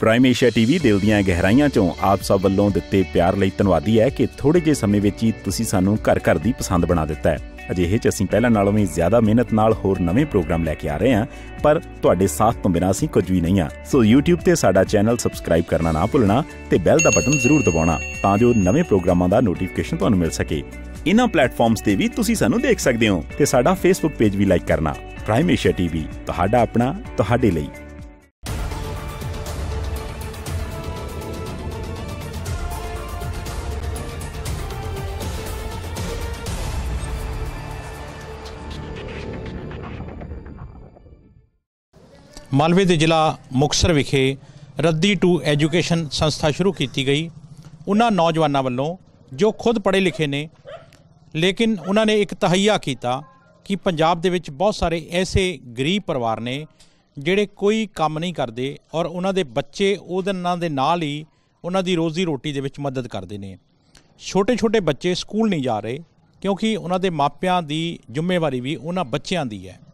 Prime Asia TV दिल दीआं गहराइयां चों आप सब वल्लों दिते प्यार लई धन्नवादी है कि थोड़े जे समय विच ही तुसीं सानूं घर घर दी पसंद बना दिता है। अजिहे च असीं पहलां नालों भी ज़्यादा मेहनत नाल होर नवे प्रोग्राम लैके आ रहे हैं, पर तुहाडे साथ तो बिना असीं कुछ भी नहीं आ। सो यूट्यूब ते साडा चैनल सबसक्राइब करना ना भुलना ते बैल दा बटन जरूर दबाउणा तां जो नवे प्रोग्रामां दा नोटिफिकेशन तुहानूं मिल सके। इन्हां प्लेटफॉर्म्स ते भी तुसीं सानूं देख सकदे हो ते साडा फेसबुक पेज भी लाइक करना। प्राइम एशिया टीवी तुहाडा अपना तुहाडे लई। मालवे के जिला मुक्तसर विखे रद्दी टू एजुकेशन संस्था शुरू की गई। उन्होंने नौजवानों वालों जो खुद पढ़े लिखे ने, लेकिन उन्होंने एक तहैया किया कि पंजाब के बहुत सारे ऐसे गरीब परिवार ने जोड़े कोई काम नहीं करते और उन्होंने बच्चे उन्होंने नाल ही उन्होंने रोज़ी रोटी के मदद करते हैं। छोटे छोटे बच्चे स्कूल नहीं जा रहे क्योंकि उन्होंने मापिया की जिम्मेवारी भी उन्होंने बच्चों की है।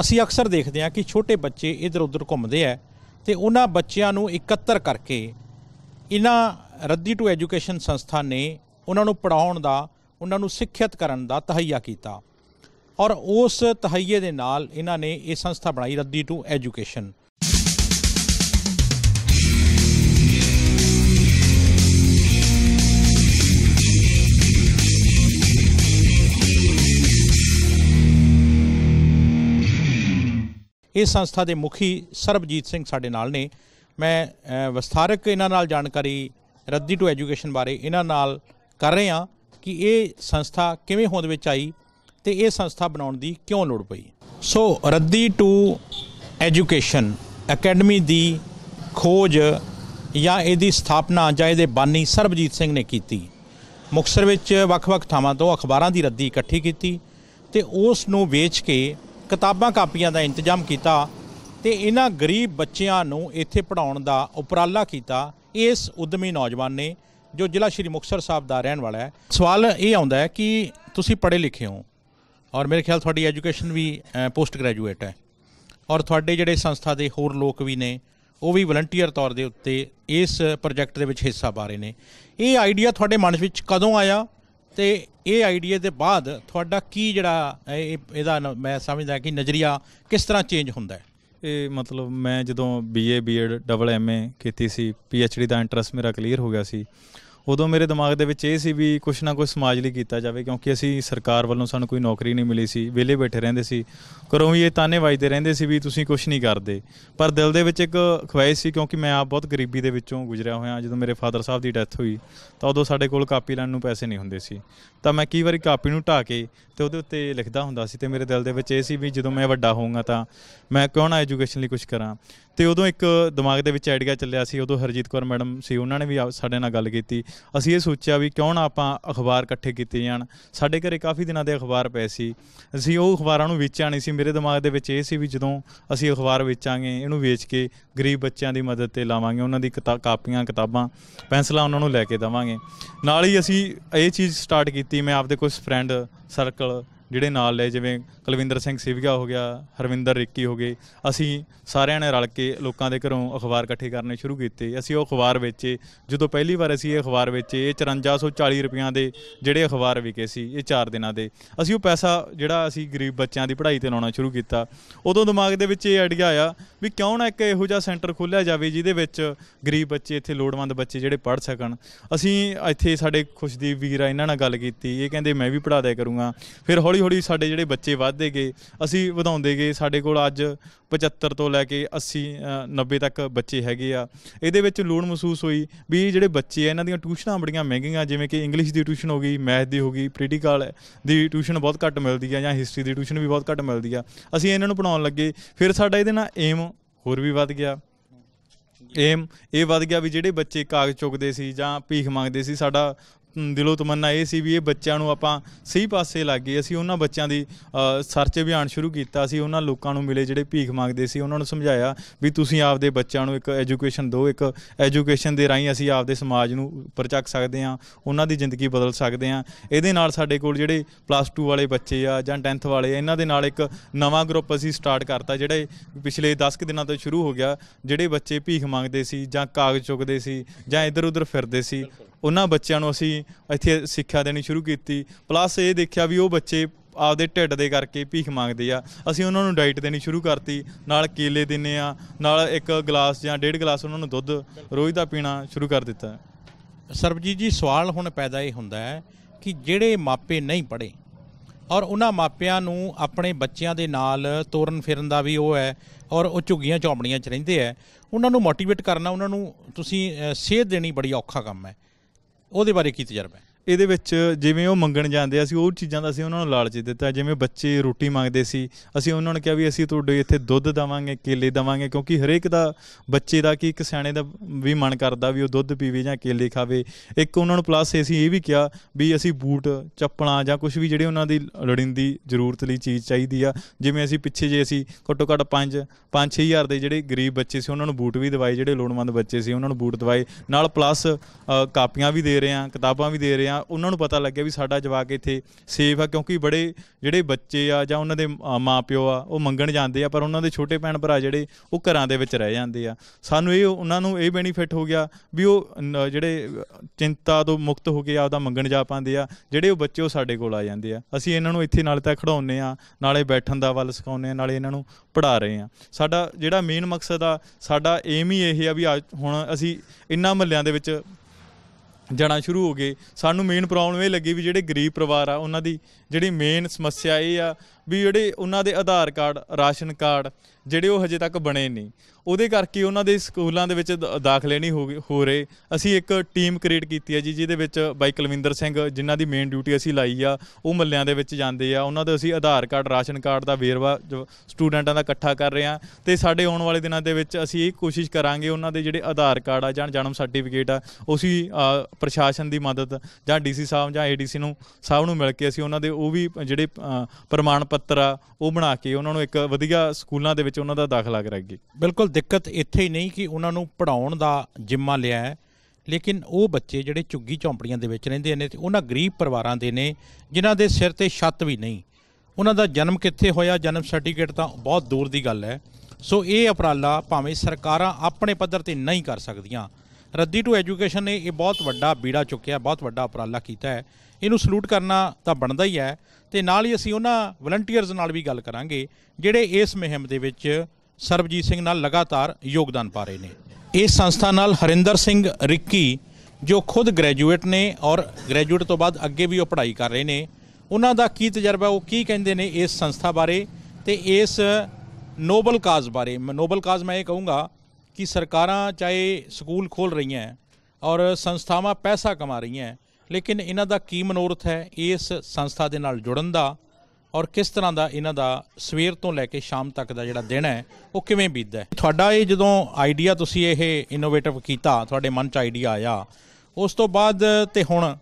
असी अक्सर देखते हैं कि छोटे बच्चे इधर उधर घूमते हैं तो उन्होंने बच्चों को इकट्ठा करके इन्होंने रद्दी टू एजुकेशन संस्था ने उन्होंने पढ़ाने का उन्होंने सिखियत करने का तहैया किया और उस तहैये के नाल इन्होंने ये संस्था बनाई रद्दी टू एजुकेशन। इस संस्था के मुखी सरबजीत सिंह साडे नाल ने। मैं विस्तारक इन्हां नाल जानकारी रद्दी टू एजुकेशन बारे इन्हां नाल कर रहे हाँ कि ये संस्था किवें होंद विच आई ते ये संस्था बनाउण दी क्यों लोड़ पई। सो रद्दी टू एजुकेशन अकैडमी दी खोज या इसदी स्थापना जां इहदे बानी सरबजीत सिंह ने कीती। मुक्तसर विच वख-वख थावां तों अखबारां दी रद्दी इकट्ठी कीती ते उस नूं वेच के किताबां कापियां का इंतजाम किया तो इन्हां गरीब बच्चों को इत्थे पढ़ाने का उपराला किया। इस उद्यमी नौजवान ने जो जिला श्री मुक्तसर साहब का रहने वाला है। सवाल ये आता है कि तुसी पढ़े लिखे हो और मेरे ख्याल थोड़ी एजुकेशन भी पोस्ट ग्रैजुएट है और थोड़े जिहड़े संस्था के होर लोग भी ने वो भी वलंटीयर तौर के उत्ते इस प्रोजैक्ट के हिस्सा पा रहे हैं। ये आइडिया थोड़े मन विच कदों आया तो ये आइडिया के बाद थोड़ा की जड़ा मैं समझदा कि नज़रिया किस तरह चेंज होंदा है। ये मतलब मैं जदों BA BEd डबल MA कीती सी PhD का इंटरस्ट मेरा क्लीयर हो गया सी। उदों मेरे दिमाग दे विच ये सी भी कुछ ना कुछ समाज लई कीता जाए क्योंकि असी सरकार वल्लों सानूं कोई नौकरी नहीं मिली सी, विहले बैठे रहिंदे सी, घरों भी ये ताने वजदे रहिंदे सी भी तुसीं कुछ नहीं करदे। पर दिल दे विच इक ख्वाहिश सी क्योंकि मैं आप बहुत गरीबी दे विचों गुजरिया होया। जदों मेरे फादर साहब दी डैथ होई तां उदों साडे कोल कापी लैण नूं पैसे नहीं हुंदे सी तां मैं कई वारी कापी नूं ढा के ते उहदे उत्ते लिखदा हुंदा सी। ते मेरे दिल दे विच इह सी भी जदों मैं वड्डा होऊंगा तां मैं क्यों ना एजुकेशन लई कुछ करां। ते उदों एक दिमाग दे विच आइडिया चलिया सी। उदों हरजीत कौर मैडम सी उन्हां ने भी साडे नाल गल कीती। असीं ये सोचिया भी क्यों ना आपां अखबार इकट्ठे कीते जाण। साडे घरे काफ़ी दिनां दे अखबार पए सी, असीं ओह अखबारां नूं वेचणे सी। मेरे दिमाग दे विच इह सी भी जदों असीं अखबार वेचांगे इहनूं वेच के गरीब बच्चिਆਂ दी मदद ते लावांगे, उन्हां दी कापियां किताबां पैंसलां उन्हां नूं लै के देवांगे। नाल ही असीं ये चीज़ स्टार्ट कीती। मैं आपदे कुछ फ्रेंड सर्कल जिहड़े नाल ले जिवें कुलविंदर सिंह हो गया, हरविंदर रिक्की हो गए, असी सारे ने रल के लोगों के घरों अखबार इकट्ठे करने शुरू किए। असी वो अखबार वेचे। जो पहली बार असी अखबार वेचे 5440 रुपया के जोड़े अखबार विके सी। ये 4 दिन के असी वो पैसा जोड़ा असी गरीब बच्चों की पढ़ाई पर लाना शुरू किया। उदों दिमाग दे विच आइडिया आया भी क्यों ना एक इहो जिहा सेंटर खोलिया जाए जिहदे गरीब बच्चे इत्थे लोड़वंद बच्चे जोड़े पढ़ सकन। असी इत्थे साडे खुशदीप वीर इन्हां नाल गल कीती, ये कहिंदे मैं भी पढ़ा दिया करूँगा। फिर हौली हौली साडे जिहड़े बच्चे वधदे गए, असी वधाउंदे गए। साडे कोल अज 75 तो लैके 80-90 तक बच्चे हैगे आ। इहदे विच लोड़ महसूस हुई भी जिहड़े बच्चे आ इन्हां दीयां ट्यूशनां बड़ियां महंगीआं, जिवें कि इंग्लिश की ट्यूशन हो गई, मैथ की हो गई, प्रीटिकल की ट्यूशन बहुत घट मिलती है, या हिस्ट्री की ट्यूशन भी बहुत घट मिलती है। असी इन्हां नूं पढ़ाउण लगे। फिर साडा इहदे नाल एम होर भी वध गया। एम ये वध गया भी जिहड़े बच्चे कागज चुकदे सी जां भीख मंगदे सी, साडा दिलों तमन्ना यह सी भी ये बच्चों को आपां सही पासे लग गए। असीं उन्हां बच्चों की सर्च अभियान शुरू किया। असीं उन्हां लोगों नूं मिले जिहड़े भीख मांगदे सी, उन्हां नूं समझाया भी तुसीं आपदे बच्चों नूं एक एजुकेशन दो, एक एजुकेशन दे राहीं असीं आपदे समाज नूं परचक सकदे हां, उन्हां दी जिंदगी बदल सकदे हां। इहदे नाल साडे कोल जिहड़े प्लस टू वाले बच्चे आ जां 10th वाले, इन्हां दे नाल एक नवां ग्रुप असीं स्टार्ट करता जिहड़े पिछले 10 दिनां तो शुरू हो गया। जिहड़े बच्चे भीख मांगदे सी जां कागज़ चुकदे सी जां इधर उधर फिरदे सी, उन्हां बच्चों नूं असीं इत्थे सिक्ख्या देनी शुरू की। प्लस ये देखिया भी वो बच्चे आपदे ढिड दे करके भीख मांगते आ, असीं उन्हां नूं डाइट देनी शुरू करती, नाल केले दिंदे आ, नाल एक गिलास जां डेढ़ गिलास उन्हां नूं दुध रोज़ दा पीना शुरू कर दिता। सरबजीत जी, सवाल हुण पैदा ये हुंदा है कि जिहड़े मापे नहीं पढ़े और उन्हां मापियां नूं अपने बच्चों के नाल तुरन फिरन का भी वो है और वो झुग्गियां चौंपड़ियां च रहिंदे है, उन्हां नूं मोटिवेट करना, उन्हां नूं तुसीं सेध देनी बड़ी औखा काम है। ਉਹਦੇ ਬਾਰੇ ਕੀ ਤਜਰਬਾ ਹੈ? ਇਹਦੇ ਵਿੱਚ ਜਿਵੇਂ ਉਹ ਮੰਗਣ ਜਾਂਦੇ ਅਸੀਂ ਉਹ ਚੀਜ਼ਾਂ ਦਾ ਅਸੀਂ ਉਹਨਾਂ ਨੂੰ ਲਾਲਚ ਦਿੱਤਾ। ਜਿਵੇਂ ਬੱਚੇ ਰੋਟੀ ਮੰਗਦੇ ਸੀ, ਅਸੀਂ ਉਹਨਾਂ ਨੂੰ ਕਿਹਾ ਵੀ ਅਸੀਂ ਤੁਹਾਡੇ ਇੱਥੇ ਦੁੱਧ ਦੇਵਾਂਗੇ, ਕੇਲੇ ਦੇਵਾਂਗੇ, ਕਿਉਂਕਿ ਹਰੇਕ ਦਾ ਬੱਚੇ ਦਾ ਕਿ ਇੱਕ ਸਿਆਣੇ ਦਾ ਵੀ ਮਨ ਕਰਦਾ ਵੀ ਉਹ ਦੁੱਧ ਪੀਵੇ ਜਾਂ ਕੇਲੇ ਖਾਵੇ। ਇੱਕ ਉਹਨਾਂ ਨੂੰ ਪਲੱਸ ਅਸੀਂ ਇਹ ਵੀ ਕਿਹਾ ਵੀ ਅਸੀਂ ਬੂਟ, ਚੱਪਲਾਂ ਜਾਂ ਕੁਛ ਵੀ ਜਿਹੜੇ ਉਹਨਾਂ ਦੀ ਲੋੜੀਂਦੀ ਜ਼ਰੂਰਤ ਲਈ ਚੀਜ਼ ਚਾਹੀਦੀ ਆ। ਜਿਵੇਂ ਅਸੀਂ ਪਿੱਛੇ ਜੇ ਅਸੀਂ ਘੱਟੋ ਘੱਟ 5-6 ਹਜ਼ਾਰ ਦੇ ਜਿਹੜੇ ਗਰੀਬ ਬੱਚੇ ਸੀ ਉਹਨਾਂ ਨੂੰ ਬੂਟ ਵੀ ਦਿਵਾਏ, ਜਿਹੜੇ ਲੋੜਵੰਦ ਬੱਚੇ ਸੀ ਉਹਨਾਂ ਨੂੰ ਬੂਟ ਦਿਵਾਏ, ਨਾਲ ਪਲੱਸ ਕਾਪੀਆਂ ਵੀ ਦੇ ਰਹੇ ਹਾਂ, ਕਿਤਾਬਾਂ ਵੀ ਦੇ ਰਹੇ ਹਾਂ। उन्होंने पता लगे भी साडा जवाक इत्थे सेफ आ, क्योंकि बड़े जिहड़े बच्चे आ जां उन्हां दे माँ प्यो आ वो मंगण जांदे आ पर उन्हां दे छोटे भैण भरा जिहड़े वो घरां दे विच रह जांदे आ। सानूं ये उन्हां नूं ये बेनीफिट हो गया भी वो जिहड़े चिंता तो मुक्त हो के आपदा मंगण जा पांदे आ। जिहड़े वो बच्चे वो साडे कोल आ जांदे आ, असीं इन्हां नूं इत्थे नाल तां खड़ाउने आ, नाले बैठण दा वल सिखाउने आ, नाले इन्हां नूं पढ़ा रहे हैं। साडा जिहड़ा मेन मकसद आ, साडा एम ही इह आ भी हुण असीं इन्हां महल्लिਆਂ दे विच जाना शुरू हो गए। सानू मेन प्रॉब्लम ये लगी भी जिहड़े गरीब परिवार आ उन्हां दी जिहड़ी मेन समस्या ये आ भी जिहड़े उन्हां दे आधार कार्ड, राशन कार्ड जिहड़े वो हजे तक बने नहीं, उहदे करके उन्हां दे स्कूलां दे विच दाखले नहीं हो रहे। असीं एक टीम क्रिएट कीती है जी, जिहदे विच बाई कुलविंदर सिंह जिन्हां दी मेन ड्यूटी असीं लाई आ, वो महल्लियां दे विच जांदे आ, उन्हां दा असीं आधार कार्ड, राशन कार्ड का वेरवा स्टूडेंटां दा इकट्ठा कर रहे हैं। तो साडे आउण वाले दिनां दे विच असीं इह कोशिश करांगे उन्हां दे जिहड़े आधार कार्ड आ जां जन्म सर्टिफिकेट आ, उसी प्रशासन की मदद जां डीसी साहब जां एडीसी नूं साहब नूं मिल के असीं उन्हां दे ਉਹ ਵੀ ਜਿਹੜੇ ਪ੍ਰਮਾਣ ਪੱਤਰ ਆ ਉਹ ਬਣਾ ਕੇ ਉਹਨਾਂ ਨੂੰ ਇੱਕ ਵਧੀਆ ਸਕੂਲਾਂ ਦੇ ਵਿੱਚ ਉਹਨਾਂ ਦਾ ਦਾਖਲਾ ਕਰਾਈਏ। ਬਿਲਕੁਲ ਦਿੱਕਤ ਇੱਥੇ ਹੀ ਨਹੀਂ ਕਿ ਉਹਨਾਂ ਨੂੰ ਪੜ੍ਹਾਉਣ ਦਾ ਜ਼ਿੰਮਾ ਲਿਆ ਹੈ, ਲੇਕਿਨ ਉਹ ਬੱਚੇ ਜਿਹੜੇ ਝੁੱਗੀ ਝੌਂਪੜੀਆਂ ਦੇ ਵਿੱਚ ਰਹਿੰਦੇ ਨੇ ਤੇ ਉਹਨਾਂ ਗਰੀਬ ਪਰਿਵਾਰਾਂ ਦੇ ਨੇ ਜਿਨ੍ਹਾਂ ਦੇ ਸਿਰ ਤੇ ਛੱਤ ਵੀ ਨਹੀਂ, ਉਹਨਾਂ ਦਾ ਜਨਮ ਕਿੱਥੇ ਹੋਇਆ, ਜਨਮ ਸਰਟੀਫਿਕੇਟ ਤਾਂ ਬਹੁਤ ਦੂਰ ਦੀ ਗੱਲ ਹੈ। ਸੋ ਇਹ ਉਪਰਾਲਾ ਭਾਵੇਂ ਸਰਕਾਰਾਂ ਆਪਣੇ ਪੱਧਰ ਤੇ ਨਹੀਂ ਕਰ ਸਕਦੀਆਂ, ਰੱਦੀ ਟੂ ਐਜੂਕੇਸ਼ਨ ਨੇ ਇਹ ਬਹੁਤ ਵੱਡਾ ਬੀੜਾ ਚੁੱਕਿਆ, ਬਹੁਤ ਵੱਡਾ ਉਪਰਾਲਾ ਕੀਤਾ ਹੈ, ਇਹਨੂੰ ਸਲੂਟ ਕਰਨਾ ਤਾਂ ਬਣਦਾ ਹੀ ਹੈ। ਤੇ ਨਾਲ ਹੀ ਅਸੀਂ ਉਹਨਾਂ ਵਲੰਟੀਅਰਸ ਨਾਲ ਵੀ ਗੱਲ ਕਰਾਂਗੇ ਜਿਹੜੇ ਇਸ ਮੁਹਿੰਮ ਦੇ ਵਿੱਚ ਸਰਬਜੀਤ ਸਿੰਘ ਨਾਲ ਲਗਾਤਾਰ ਯੋਗਦਾਨ ਪਾ ਰਹੇ ਨੇ। ਇਸ ਸੰਸਥਾ ਨਾਲ ਹਰਿੰਦਰ ਸਿੰਘ ਰਿੱਕੀ ਜੋ ਖੁਦ ਗ੍ਰੈਜੂਏਟ ਨੇ ਔਰ ਗ੍ਰੈਜੂਏਟ ਤੋਂ ਬਾਅਦ ਅੱਗੇ ਵੀ ਉਹ ਪੜ੍ਹਾਈ ਕਰ ਰਹੇ ਨੇ, ਉਹਨਾਂ ਦਾ ਕੀ ਤਜਰਬਾ, ਉਹ ਕੀ ਕਹਿੰਦੇ ਨੇ ਇਸ ਸੰਸਥਾ ਬਾਰੇ ਤੇ ਇਸ ਨੋਬਲ ਕਾਜ਼ ਬਾਰੇ। ਨੋਬਲ ਕਾਜ਼ ਮੈਂ ਇਹ ਕਹੂੰਗਾ कि सरकारां चाहे स्कूल खोल रही हैं और संस्थावां पैसा कमा रही हैं, लेकिन इन्हां दा की मनोरथ है इस संस्था दे नाल जुड़न दा और किस तरह का इन्हां दा सवेर तो लैके शाम तक का जिहड़ा दिन है वो किवें बीतदा है। तुहाडा ये जदों आइडिया तुसीं इह इनोवेटिव कीता, तुहाडे मन च आइडिया आया, उस तो बाद ते हुण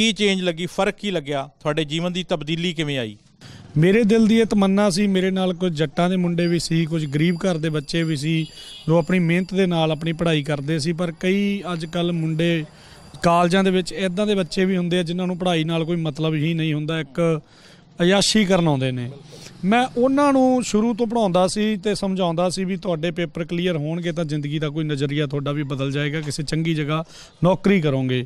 की चेंज लगी, फर्क की लग्या, तुहाडे जीवन की तब्दीली किवें आई? मेरे दिल की यह तमन्ना सी, मेरे नाल कुछ जट्टां दे मुंडे भी सी, कुछ गरीब घर के बच्चे भी सी जो अपनी मेहनत दे नाल अपनी पढ़ाई करदे सी, पर कई अजकल मुंडे कालजां दे विच इदां दे बच्चे भी हुंदे जिन्हां नूं पढ़ाई नाल कोई मतलब ही नहीं हुंदा, एक अयाशी करन आउंदे ने। मैं उन्हां नूं शुरू तो पढ़ाउंदा सी ते समझाउंदा सी भी तुहाडे पेपर क्लीयर होणगे तां जिंदगी दा कोई नज़रिया तुहाडा भी बदल जाएगा, किसी चंगी जगह नौकरी करोगे।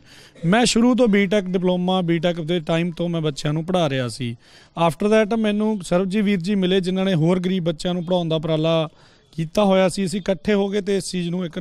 मैं शुरू तो बीटेक डिप्लोमा बीटेक दे टाइम तो मैं बच्चों नूं पढ़ा रहा सी। आफ्टर दैट मैनूं सरबजीत वीर जी मिले जिन्हां ने होर गरीब बच्चों नूं पढ़ाउण दा उपराला ਕੀਤਾ ਹੋਇਆ ਸੀ। ਅਸੀਂ ਇਕੱਠੇ ਹੋ ਗਏ ਤੇ ਇਸ ਚੀਜ਼ ਨੂੰ ਇੱਕ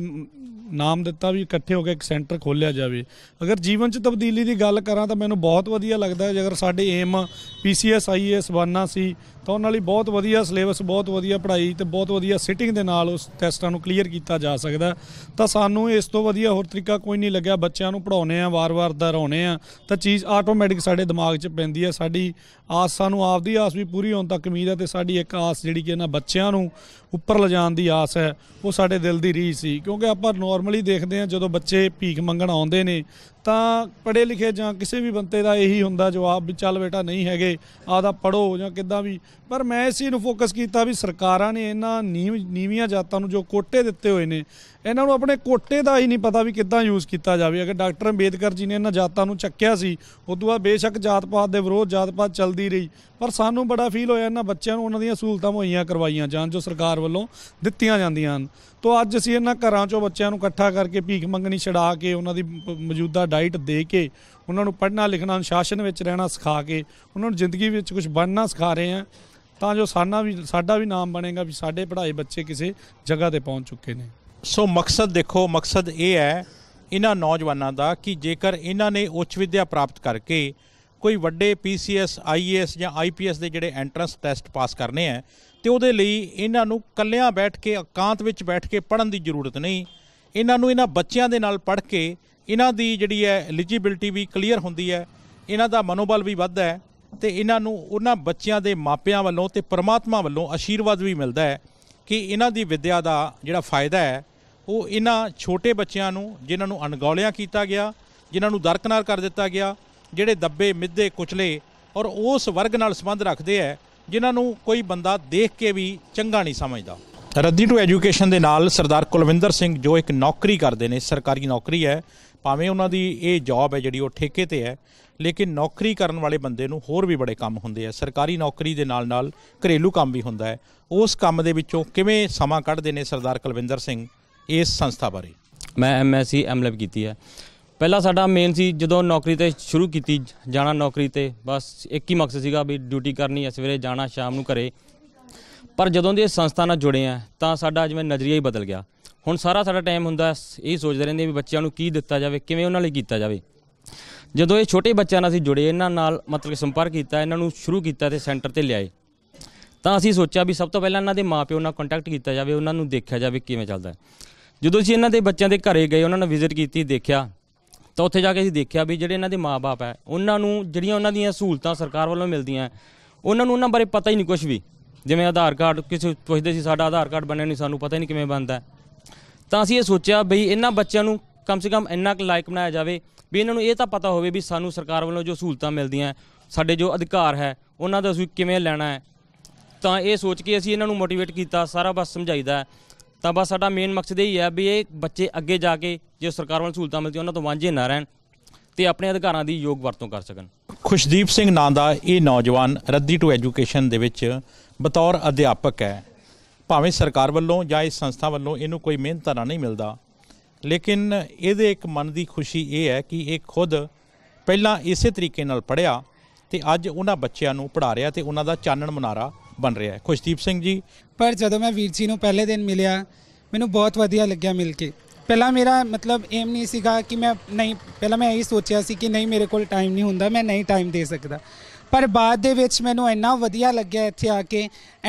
ਨਾਮ ਦਿੱਤਾ ਵੀ ਇਕੱਠੇ ਹੋ ਕੇ ਇੱਕ ਸੈਂਟਰ ਖੋਲ੍ਹਿਆ ਜਾਵੇ। ਅਗਰ ਜੀਵਨ 'ਚ ਤਬਦੀਲੀ ਦੀ ਗੱਲ ਕਰਾਂ ਤਾਂ ਮੈਨੂੰ ਬਹੁਤ ਵਧੀਆ ਲੱਗਦਾ ਹੈ, ਜੇਕਰ ਸਾਡੇ ਏਮ PCS IAS ਬਣਨਾ ਸੀ ਤਾਂ ਉਹਨਾਂ ਲਈ ਬਹੁਤ ਵਧੀਆ ਸਿਲੇਬਸ, ਬਹੁਤ ਵਧੀਆ ਪੜ੍ਹਾਈ ਤੇ ਬਹੁਤ ਵਧੀਆ ਸਿਟਿੰਗ ਦੇ ਨਾਲ ਉਸ ਟੈਸਟਾਂ ਨੂੰ ਕਲੀਅਰ ਕੀਤਾ ਜਾ ਸਕਦਾ, ਤਾਂ ਸਾਨੂੰ ਇਸ ਤੋਂ ਵਧੀਆ ਹੋਰ ਤਰੀਕਾ ਕੋਈ ਨਹੀਂ ਲੱਗਿਆ। ਬੱਚਿਆਂ ਨੂੰ ਪੜ੍ਹਾਉਣੇ ਆ, ਵਾਰ-ਵਾਰ ਦੁਹਰਾਉਣੇ ਆ ਤਾਂ ਚੀਜ਼ ਆਟੋਮੈਟਿਕ ਸਾਡੇ ਦਿਮਾਗ 'ਚ ਪੈਂਦੀ ਹੈ। ਸਾਡੀ ਆਸ, ਸਾਨੂੰ ਆਪਦੀ ਆਸ ਵੀ ਪੂਰੀ ਹੋਣ ਤੱਕ ਉਮੀਦ ਹੈ ਤੇ ਸਾਡੀ ਇੱਕ ਆਸ ਜਿਹੜੀ ਕਿ ਇਹਨਾਂ ਬੱਚਿਆਂ ਨੂੰ ਉੱਪਰ ਲਿਜਾਣ ਦੀ ਆਸ ਹੈ, ਉਹ ਸਾਡੇ ਦਿਲ ਦੀ ਰੀਝ ਸੀ। ਕਿਉਂਕਿ ਆਪਾਂ ਨੋਰਮਲੀ ਦੇਖਦੇ ਹਾਂ ਜਦੋਂ ਬੱਚੇ ਭੀਖ ਮੰਗਣ ਆਉਂਦੇ ਨੇ तो पढ़े लिखे जां किसी भी बंदे का यही होंदा जवाब भी चल बेटा नहीं है आदा पढ़ो जां किदां भी, पर मैं इस चीज़ फोकस किया भी सरकारां ने इन्हां नीवियां जातां नूं जो कोटे दिते होए ने इन्हां नूं अपने कोटे का ही नहीं पता भी किदां यूज़ किया जाए। अगर डॉक्टर अंबेदकर जी ने इन्हां जातां नूं चक्या सी उदों बाद बेशक जात पात दे विरोध जात पात चलती रही, पर सानूं बड़ा फील होया इन्हां बच्चिआं नूं उन्हां दीआं सहूलतां मुहैया करवाईआं जाण जो सरकार वल्लों दित्तीआं जांदियां हन। तो अज्ज असीं इन्हां घरां चों बच्चिआं नूं इकट्ठा करके भीख मंगणी छड़ा के उन्हां दी मौजूदा डाइट दे के उन्हां नूं पढ़ना लिखना अनुशासन विच रहना सिखा के उन्हां नूं जिंदगी विच कुछ बनना सिखा रहे हैं, तां जो साडा भी नाम बनेगा भी साडे पढ़ाए बच्चे किसी जगह ते पहुंच चुके ने। सो मकसद ये है इन्हां नौजवानों का कि जेकर इन्हां ने उच्च विद्या प्राप्त करके कोई वड्डे PCS IAS या IPS के जोड़े एंट्रेंस टैसट पास करने हैं तो वो इन्हों कलिया बैठ के एकांत में बैठ के पढ़न की जरूरत नहीं, इन्हों बच्चों के नाल पढ़ के इन्हों की जिहड़ी है एलिजिबिलिटी भी क्लीयर होंदी है, इन्हों का मनोबल भी वधदा है तो इन्हों उन्हां बच्चों के मापियां वल्लों तो परमात्मा वल्लों आशीर्वाद भी मिलता है कि इन्हों की विद्या का जिहड़ा फायदा है वो इन्हां छोटे बच्चों जिन्हां नूं अणगौलिया किया गया, जिन्हां नूं दरकिनार कर दिता गया, जिहड़े दब्बे मिद्धे कुचले और उस वर्ग नाल संबंध रखते हैं जिन्होंने कोई बंदा देख के भी चंगा नहीं समझता। रद्दी टू एजुकेशन के नाल सरदार कुलविंदर सिंह जो एक नौकरी करते हैं, सरकारी नौकरी है, भावें उन्होंने ये जॉब है जिहड़ी वो ठेके ते है, लेकिन नौकरी करने वाले बंदे नूं होर भी बड़े काम होंदे है। सरकारी नौकरी के नाल नाल घरेलू काम भी होंदा है, उस काम दे विचों किवें समा कढ़दे ने सरदार कुलविंदर सिंह इस संस्था बारे। मैं MSc MLB कीती है। पहला साडा मेन सी जदों नौकरी ते शुरू की जाना, नौकरी ते बस एक ही मकसद सीगा भी ड्यूटी करनी, सवेरे जाना शाम नूं घरे। पर जदों दी संस्था नाल जुड़े हैं तो साडा जिवें नज़रिया ही बदल गया। हुण सारा साडा टाइम हुंदा यही सोचदे रहिंदे भी बच्चों नूं की दित्ता जावे, किवें उन्हां लई कीता जावे। जदों ये छोटे बच्चों नाल असीं जुड़े, इन्हां नाल मतलब संपर्क कीता, इन्हां नूं शुरू कीता ते सेंटर ते लिआए, तो असीं सोचिया भी सब तो पहलां इन्हां दे माँ पिओ नाल कंटैक्ट कीता जावे, उन्हां नूं देखिया जावे किवें चलदा है। जदों असीं इन्हां दे बच्चों के घरे गए, उन्हां नाल विजिट कीती, देखिया तो उत्थे जाके असीं देखिया भी जिहड़े इन्हां दे माँ बाप है उन्हां नूं जिहड़ियां उन्हां दियां सहूलतां सरकार वल्लों मिलदियां उन्हां नूं उन्हां बारे पता ही नहीं कुछ भी। जिवें आधार कार्ड किसी पुछदे सी साडा आधार कार्ड बनया नहीं, सानूं पता ही नहीं किवें बनदा। तां असीं इह सोचिया बई इन्हां बच्चिआं नूं कम से कम इन्ना क लायक बनाया जावे भी इन्हां नूं इह तां पता होवे भी सानूं सरकार वल्लों जो सहूलतां मिलदियां साडे जो अधिकार है उन्हां दा असीं किवें लैणा है। तां इह सोच के असीं इन्हां नूं मोटिवेट कीता, सारा बस समझाईदा। तो बस साडा मेन मकसद यही है भी ये बच्चे अगे जाके जो सरकार वालों सहूलतां मिलती उन्होंने तो वांझे ना रहन तो अपने अधिकारों की योग वरतों कर सकन। खुशदीप सिंह नां दा ये नौजवान रद्दी टू एजुकेशन दे विच बतौर अध्यापक है। भावें सरकार वालों जां इस संस्था वालों इनू कोई मेहनताना नहीं मिलता, लेकिन ये एक मन की खुशी ये है कि ये खुद पहला इस तरीके नाल पढ़िया तो अज उन्होंने बच्चों को पढ़ा रहा तो उन्हों का चानण मुनारा बन रहा है। खुशदीप सिंह जी, पर जदों मैं वीर जी नूं पहले दिन मिलिया मैनूं बहुत वधिया लग्या मिल के। पहला मेरा मतलब एम नहीं सीगा कि मैं नहीं, पहला मैं यही सोचिया सी कि नहीं मेरे कोल टाइम नहीं हुंदा, मैं नहीं टाइम दे सकदा, पर बाद दे विच मैनूं इन्ना वधिया लग्या, इत्थे आके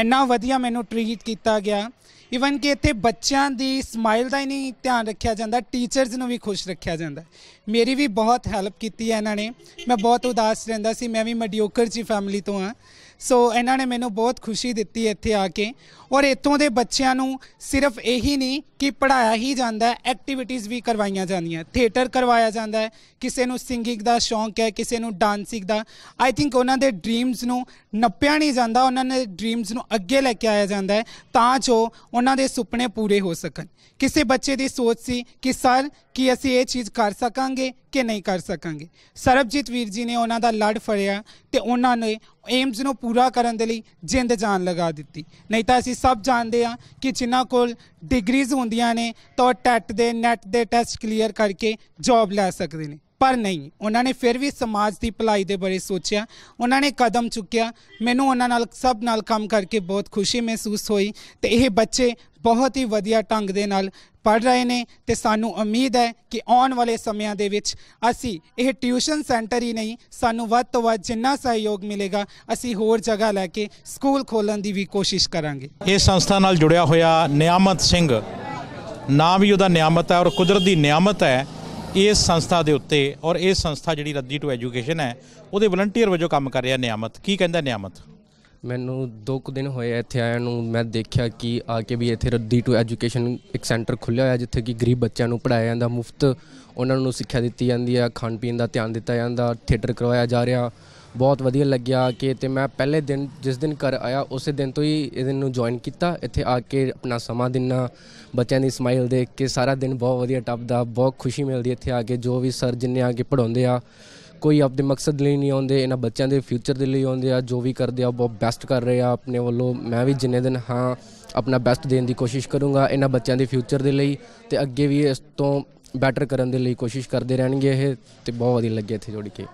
इन्ना वधिया मैनूं ट्रीट कीता गया। ਈਵਨ कि ਇੱਥੇ ਬੱਚਿਆਂ ਦੀ ਸਮਾਈਲ ਦਾ ਹੀ ਨਹੀਂ ਧਿਆਨ ਰੱਖਿਆ ਜਾਂਦਾ, ਟੀਚਰਸ ਨੂੰ ਵੀ ਖੁਸ਼ ਰੱਖਿਆ ਜਾਂਦਾ। ਮੇਰੀ ਵੀ ਬਹੁਤ ਹੈਲਪ ਕੀਤੀ ਹੈ ਇਹਨਾਂ ਨੇ, ਮੈਂ ਬਹੁਤ ਉਦਾਸ ਰਹਿੰਦਾ ਸੀ, ਮੈਂ ਵੀ ਮਡੀਓਕਰ ਜੀ ਫੈਮਿਲੀ ਤੋਂ ਹਾਂ, ਸੋ ਇਹਨਾਂ ਨੇ ਮੈਨੂੰ ਬਹੁਤ ਖੁਸ਼ੀ ਦਿੱਤੀ ਇੱਥੇ ਆ ਕੇ। ਔਰ ਇੱਥੋਂ ਦੇ ਬੱਚਿਆਂ ਨੂੰ ਸਿਰਫ ਇਹੀ ਨਹੀਂ ਕਿ ਪੜ੍ਹਾਇਆ ਹੀ ਜਾਂਦਾ, ਐਕਟੀਵਿਟੀਜ਼ ਵੀ ਕਰਵਾਈਆਂ ਜਾਂਦੀਆਂ, ਥੀਏਟਰ ਕਰਵਾਇਆ ਜਾਂਦਾ ਹੈ, ਕਿਸੇ ਨੂੰ ਸਿੰਗਿੰਗ ਦਾ ਸ਼ੌਂਕ ਹੈ, ਕਿਸੇ ਨੂੰ ਡਾਂਸਿੰਗ ਦਾ। ਆਈ ਥਿੰਕ ਉਹਨਾਂ ਦੇ ਡਰੀਮਸ ਨੂੰ ਨੱਪਿਆ ਨਹੀਂ ਜਾਂਦਾ, ਉਹਨਾਂ ਦੇ ਡਰੀਮਸ ਨੂੰ ਅੱਗੇ ਲੈ ਕੇ ਆਇਆ ਜਾਂਦਾ ਹੈ ਤਾਂ ਜੋ ਉਹਨਾਂ ਦੇ ਸੁਪਨੇ ਪੂਰੇ ਹੋ ਸਕਣ। ਕਿਸੇ ਬੱਚੇ ਦੀ ਸੋਚ ਸੀ ਕਿ ਸਰ ਕਿ ਅਸੀਂ ਇਹ ਚੀਜ਼ ਕਰ ਸਕਾਂਗੇ ਕਿ ਨਹੀਂ ਕਰ ਸਕਾਂਗੇ। ਸਰਬਜੀਤ ਵੀਰ ਜੀ ਨੇ ਉਹਨਾਂ ਦਾ ਲੜ ਫੜਿਆ ਤੇ ਉਹਨਾਂ ਨੇ ਏਮਜ਼ ਨੂੰ ਪੂਰਾ ਕਰਨ ਦੇ ਲਈ ਜਿੰਦ ਜਾਨ ਲਗਾ ਦਿੱਤੀ। ਨਹੀਂ ਤਾਂ ਅਸੀਂ ਸਭ ਜਾਣਦੇ ਹਾਂ ਕਿ ਜਿਨ੍ਹਾਂ ਕੋਲ ਡਿਗਰੀਜ਼ ਹੁੰਦੀਆਂ ਨੇ ਤਾਂ ਉਹ ਟੈਟ ਦੇ ਨੈਟ ਦੇ ਟੈਸਟ ਕਲੀਅਰ ਕਰਕੇ ਜੌਬ ਲੈ ਸਕਦੇ ਨੇ, पर नहीं, उन्होंने फिर भी समाज की भलाई के बारे सोचा, उन्होंने कदम चुकया। मैनू उन्होंने सब नाल काम करके बहुत खुशी महसूस हुई तो यह बच्चे बहुत ही वधिया ढंग दे नाल पढ़ रहे हैं तो सानू उम्मीद है कि आने वाले समय दे विच असी यह ट्यूशन सेंटर ही नहीं सानू वध तो वध जिन्ना सहयोग मिलेगा असी होर जगह लैके स्कूल खोलन की भी कोशिश करांगे। इस संस्था नाल जुड़िया होया नियामत सिंह, नाम भी उहदा नियामत है और कुदरत दी नियामत है। इस संस्था के उत्ते और इस संस्था जी रद्दी टू एजुकेशन है वो वलंटियर वजों काम कर रहा नियामत। की कहता नियामत? मैंने 2 दिन होए इत्थे आया नूं, मैं देखा कि आके भी इत्थे रद्दी टू एजुकेशन एक सेंटर खुलिया होया जिथे कि गरीब बच्चों को पढ़ाया जाता, मुफ्त उन्होंने सिक्ख्या दी जाती है, खाण पीन का ध्यान दिता जाता, थिएटर करवाया जा रहा। बहुत वधिया लग्या कि ते मैं पहले दिन जिस दिन घर आया उस दिन तो ही इन्हू ज्वाइन किया, इत्थे आके अपना समा दिना, बच्चों की समाइल देख के सारा दिन बहुत वधिया टपदा, बहुत खुशी मिलती इत्थे आके। जो भी सर जिन्ने आके पढ़ाते आ कोई अपने मकसद लिए नहीं आते, इन्होंने बच्चों के फ्यूचर के लिए आते, जो भी करते बहुत बैस्ट कर रहे हैं अपने वालों। मैं भी जिन्ने दिन हाँ अपना बैस्ट देने की कोशिश करूँगा इन्होंने बच्चों के फ्यूचर के लिए, तो अगे भी इस तो बैटर करने के लिए कोशिश करते रहेंगे। ये तो बहुत वधिया लगे इत्थे जोड़ के।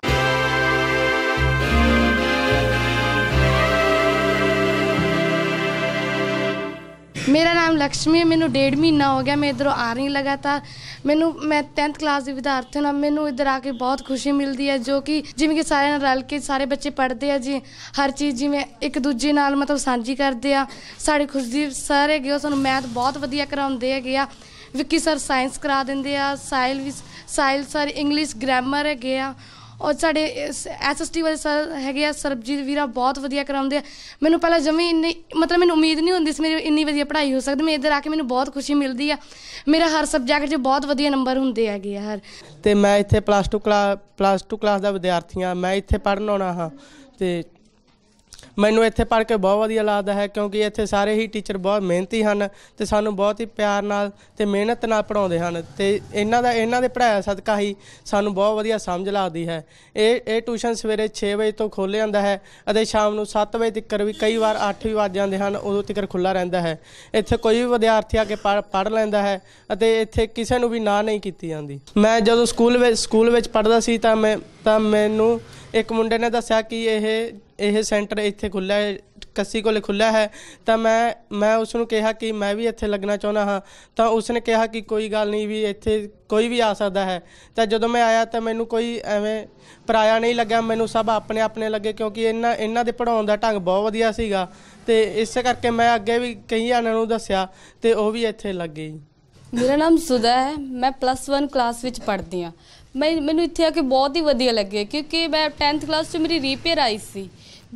मेरा नाम लक्ष्मी है, मैनू 1.5 महीना हो गया मैं इधरों आ रही लगातार। मैं 10th क्लास की विद्यार्थी हूँ, मैनू इधर आके बहुत खुशी मिलती है, जो कि जिवें कि सारे रल के सारे बच्चे पढ़ते हैं जी, हर चीज़ जिवें एक दूजे नाल मतलब सांझी करते हैं। साढ़े खुशदीप सर है सानू मैथ बहुत वधिया कराउंदे है, विक्की सर साइंस करा देंदे आ, साहिल सर इंग्लिश ग्रामर है आ, और साढ़े SST वाले सर है सरबजीत वीरा बहुत वधिया कराउंदे आ। मैनू पहला जमी इन्नी मतलब मैंने उम्मीद नहीं होंदी सी मेरी इन्नी वधिया पढ़ाई हो सकती, मैं इधर आके मैंने बहुत खुशी मिलती है। मेरा हर सबजैक्ट 'च बहुत वधिया नंबर होंदे हैगे आ हर। तो मैं इत्थे प्लस टू क्लास का विद्यार्थी हाँ, मैं इत्थे पढ़न आउणा हाँ, तो मैनू इत्थे पढ़ के बहुत वधिया लगता है क्योंकि इत्थे सारे ही टीचर बहुत मेहनती हैं, तो सानू बहुत ही प्यार नाल ते मेहनत नाल पढ़ाउंदे हन, ते इन्हां दे पढ़ाया सदका ही सानू बहुत वधिया समझ लगदी है। ये ट्यूशन सवेरे 6 बजे तो खोल जाता है और शाम को 7 बजे तक भी, कई बार 8 भी बज जाते हैं, उदों तक खुला रहता है। इत्थे कोई भी विद्यार्थी आके पढ़ लैंदा है और इत्थे किसी नूं भी ना नहीं कीती जांदी। मैं जदों स्कूल विच पढ़दा सी तां मैनू एक मुंडे ने दस्सिया कि ਇਹ ਸੈਂਟਰ ਇੱਥੇ ਖੁੱਲ੍ਹਾ ਹੈ, ਕੱਸੀ ਕੋਲ ਖੁੱਲ੍ਹਾ ਹੈ, ਤਾਂ ਮੈਂ ਉਸ ਨੂੰ ਕਿਹਾ ਕਿ ਮੈਂ ਵੀ ਇੱਥੇ ਲੱਗਣਾ ਚਾਹੁੰਦਾ ਹਾਂ, ਤਾਂ ਉਸਨੇ ਕਿਹਾ ਕਿ ਕੋਈ ਗੱਲ ਨਹੀਂ ਵੀ ਇੱਥੇ ਕੋਈ ਵੀ ਆ ਸਕਦਾ ਹੈ। ਤਾਂ ਜਦੋਂ ਮੈਂ ਆਇਆ ਤਾਂ ਮੈਨੂੰ ਕੋਈ ਐਵੇਂ ਪਰਾਇਆ ਨਹੀਂ ਲੱਗਿਆ, ਮੈਨੂੰ ਸਭ ਆਪਣੇ ਆਪਣੇ ਲੱਗੇ ਕਿਉਂਕਿ ਇਹਨਾਂ ਦੇ ਪੜ੍ਹਾਉਣ ਦਾ ਢੰਗ ਬਹੁਤ ਵਧੀਆ ਸੀਗਾ, ਤੇ ਇਸ ਕਰਕੇ ਮੈਂ ਅੱਗੇ ਵੀ ਕਈ ਜਣਿਆਂ ਨੂੰ ਦੱਸਿਆ ਤੇ ਉਹ ਵੀ ਇੱਥੇ ਲੱਗੇ। मेरा नाम सुधा है, मैं प्लस 1 क्लास में पढ़ती हाँ। मैं इत्थे आके बहुत ही वधिया लगे क्योंकि मैं 10th क्लास मेरी रीपेयर आई सी,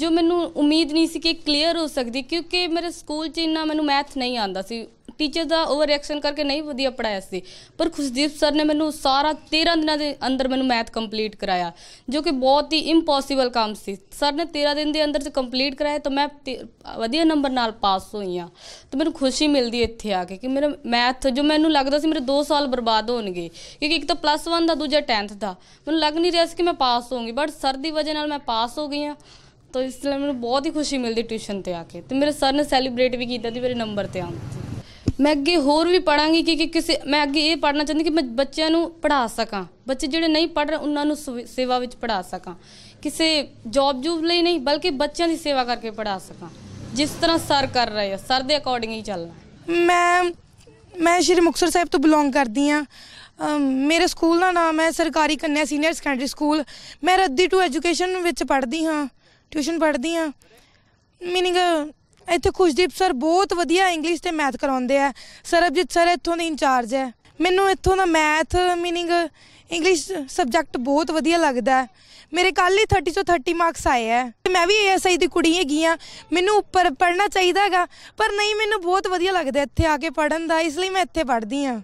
जो मैं उम्मीद नहीं सी कि क्लीयर हो सकती क्योंकि मेरे स्कूल इन्ना मैं मैथ नहीं आता सी, टीचर का ओवर रिएक्शन करके नहीं वधिया पढ़ाया सी, पर खुशदीप सर ने मैं सारा 13 दिनों के अंदर मैं मैथ कंप्लीट कराया, जो कि बहुत ही इंपॉसिबल काम सी। सर ने 13 दिन के अंदर कंप्लीट कराया तो मैं वधिया नंबर नाल पास हुई हाँ, तो मैं खुशी मिलती है इत्थे आके कि मेरा मैथ जो मैं लगता सी मेरे 2 साल बर्बाद हो गए क्योंकि एक तो प्लस 1 का, दूजा 10th का, मैं लग नहीं रहा कि मैं पास होगी, बट सर की वजह नाल मैं पास हो गई हाँ, तो इसलिए मैं बहुत ही खुशी मिलती ट्यूशन पर आके। तो मेरे सर ने सैलीब्रेट भी किया मेरे नंबर पर आने। मैं अगे होर भी पढ़ांगी कि किसी मैं अगे ये पढ़ना चाहती कि मैं बच्चों को पढ़ा सकाँ, बच्चे जोड़े नहीं पढ़ रहे उन्होंने सेवा में पढ़ा सकाँ, किसी जॉब लिए नहीं बल्कि बच्चों की सेवा करके पढ़ा सकाँ, जिस तरह सर कर रहे हैं, सर के अकॉर्डिंग ही चलना। मैं श्री मुक्तसर साहब तो बिलोंग करती हाँ। मेरे स्कूल का नाम है सरकारी कन्या सीनियर सैकेंडरी स्कूल। मैं रद्दी टू एजुकेशन में पढ़ती हाँ, ट्यूशन पढ़ती हाँ। मीनिंग ਇੱਥੇ ਖੁਸ਼ਦੀਪ ਸਰ ਬਹੁਤ ਵਧੀਆ ਇੰਗਲਿਸ਼ ਤੇ ਮੈਥ ਕਰਾਉਂਦੇ ਆ। ਸਰਬਜੀਤ ਸਰ ਇੱਥੋਂ ਦੇ ਇੰਚਾਰਜ ਹੈ। ਮੈਨੂੰ ਇੱਥੋਂ ਦਾ ਮੈਥ ਮੀਨਿੰਗ ਇੰਗਲਿਸ਼ ਸਬਜੈਕਟ ਬਹੁਤ ਵਧੀਆ ਲੱਗਦਾ। ਮੇਰੇ ਕੱਲ ਹੀ 30 ਤੋਂ 30 ਮਾਰਕਸ ਆਏ ਆ। ਮੈਂ ਵੀ ASI ਦੀ ਕੁੜੀ ਹੈਗੀ ਆ, ਮੈਨੂੰ ਉੱਪਰ ਪੜ੍ਹਨਾ ਚਾਹੀਦਾ ਹੈਗਾ ਪਰ ਨਹੀਂ, ਮੈਨੂੰ ਬਹੁਤ ਵਧੀਆ ਲੱਗਦਾ ਇੱਥੇ ਆ ਕੇ ਪੜ੍ਹਨ ਦਾ, ਇਸ ਲਈ ਮੈਂ ਇੱਥੇ ਪੜ੍ਹਦੀ ਹਾਂ।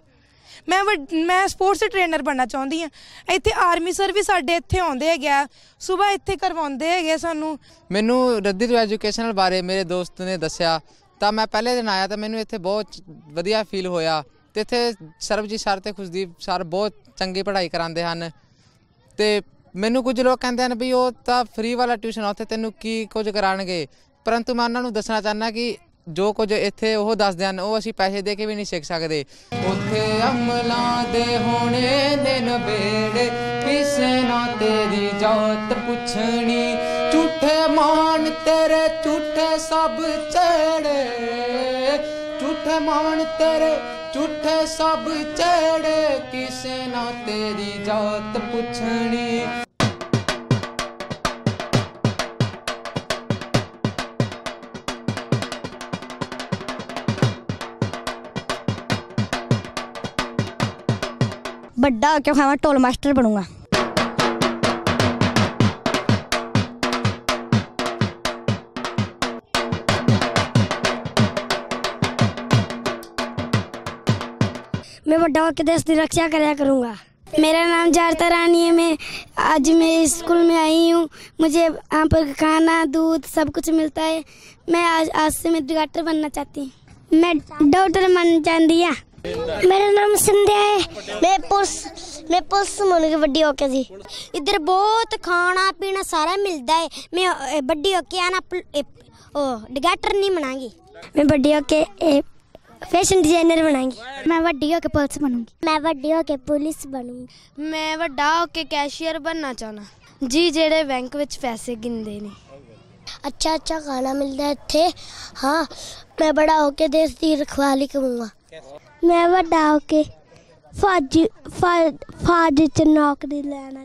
ਮੈਂ ਸਪੋਰਟਸ ਟ੍ਰੇਨਰ ਬਣਨਾ ਚਾਹੁੰਦੀ ਹਾਂ। ਇੱਥੇ ਆਰਮੀ ਸਰ ਵੀ ਸਾਡੇ ਇੱਥੇ ਆਉਂਦੇ ਹੈਗੇ ਆ, ਸਵੇਰ ਇੱਥੇ ਕਰਵਾਉਂਦੇ ਹੈਗੇ ਸਾਨੂੰ। ਮੈਨੂੰ ਰੱਦੀ ਟੂ ਐਜੂਕੇਸ਼ਨਲ ਬਾਰੇ ਮੇਰੇ ਦੋਸਤ ਨੇ ਦੱਸਿਆ ਤਾਂ ਮੈਂ ਪਹਿਲੇ ਦਿਨ ਆਇਆ ਤਾਂ ਮੈਨੂੰ ਇੱਥੇ ਬਹੁਤ ਵਧੀਆ ਫੀਲ ਹੋਇਆ। ਅਤੇ ਇੱਥੇ ਸਰਬਜੀਤ ਸਰ ਅਤੇ ਖੁਸ਼ਦੀਪ ਸਰ ਬਹੁਤ ਚੰਗੀ ਪੜ੍ਹਾਈ ਕਰਾਉਂਦੇ ਹਨ। ਅਤੇ ਮੈਨੂੰ ਕੁਝ ਲੋਕ ਕਹਿੰਦੇ ਹਨ ਵੀ ਉਹ ਤਾਂ ਫਰੀ ਵਾਲਾ ਟਿਊਸ਼ਨ ਆ, ਉੱਥੇ ਤੈਨੂੰ ਕੀ ਕੁਝ ਕਰਾਉਣਗੇ, ਪਰੰਤੂ ਮੈਂ ਉਹਨਾਂ ਨੂੰ ਦੱਸਣਾ ਚਾਹੁੰਦਾ ਕਿ ਜੋ ਕੁਝ ਇੱਥੇ ਉਹ ਦੱਸਦੇ ਹਨ ਉਹ ਅਸੀਂ ਪੈਸੇ ਦੇ ਕੇ ਵੀ ਨਹੀਂ ਸਿੱਖ ਸਕਦੇ। ਉੱਥੇ ਅਮਲਾਂ ਦੇ ਹੋਣੇ ਦੇ ਨਵੇੜੇ, ਕਿਸੇ ਨਾ ਤੇਰੀ ਜਾਤ ਪੁੱਛਣੀ, ਝੂਠੇ ਮਾਣ ਤੇਰੇ ਝੂਠੇ ਸਭ ਚੜੇ, ਝੂਠੇ ਮਾਣ ਤੇਰੇ ਝੂਠੇ ਸਭ ਚੜੇ, ਕਿਸੇ ਨਾ ਤੇਰੀ ਜਾਤ ਪੁੱਛਣੀ। बड़ा होकर मैं टोल मास्टर बनूंगा। मैं बड़ा होकर देश की रक्षा कराया करूँगा। मेरा नाम जरतारानी है। मैं आज मैं स्कूल में आई हूँ। मुझे यहाँ पर खाना दूध सब कुछ मिलता है। मैं आज से मैं डॉक्टर बनना चाहती हूँ। मैं डॉक्टर बन चाहती हूँ। मेरा नाम संध्या है। मैं पुलिस बनूंगी बड़ी होके जी। इधर बहुत खाना पीना सारा मिलता है। मैं बड़ी होके आना डॉक्टर नहीं बनाऊंगी। मैं बड़ी होके फैशन डिजाइनर बनाऊंगी। मैं बड़ी होके पुलिस बनूंगी। मैं बड़ी होके पुलिस बनूंगी। मैं बड़ा होके कैशियर बनना चाहना जी, जेडे बैंक विच पैसे गिनदे ने। अच्छा अच्छा खाना मिलता है इत्थे। हाँ, मैं बड़ा होके देश की रखवाली करूंगा। मैं बड़ा होके फौज च नौकरी लेना।